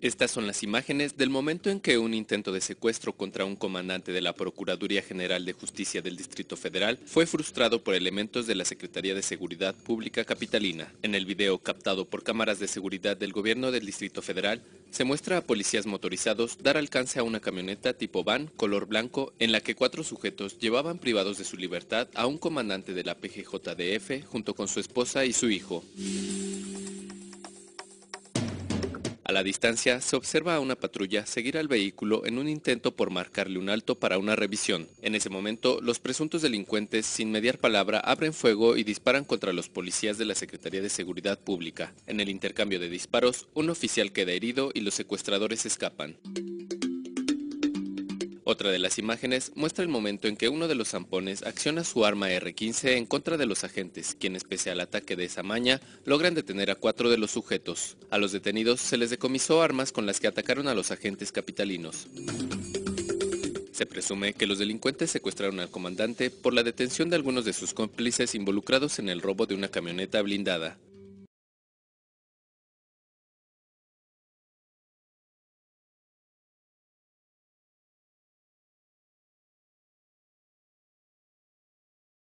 Estas son las imágenes del momento en que un intento de secuestro contra un comandante de la Procuraduría General de Justicia del Distrito Federal fue frustrado por elementos de la Secretaría de Seguridad Pública Capitalina. En el video captado por cámaras de seguridad del gobierno del Distrito Federal, se muestra a policías motorizados dar alcance a una camioneta tipo van color blanco en la que 4 sujetos llevaban privados de su libertad a un comandante de la PGJDF junto con su esposa y su hijo. A la distancia se observa a una patrulla seguir al vehículo en un intento por marcarle un alto para una revisión. En ese momento, los presuntos delincuentes, sin mediar palabra, abren fuego y disparan contra los policías de la Secretaría de Seguridad Pública. En el intercambio de disparos, un oficial queda herido y los secuestradores escapan. Otra de las imágenes muestra el momento en que uno de los zampones acciona su arma R-15 en contra de los agentes, quienes pese al ataque de esa maña, logran detener a 4 de los sujetos. A los detenidos se les decomisó armas con las que atacaron a los agentes capitalinos. Se presume que los delincuentes secuestraron al comandante por la detención de algunos de sus cómplices involucrados en el robo de una camioneta blindada.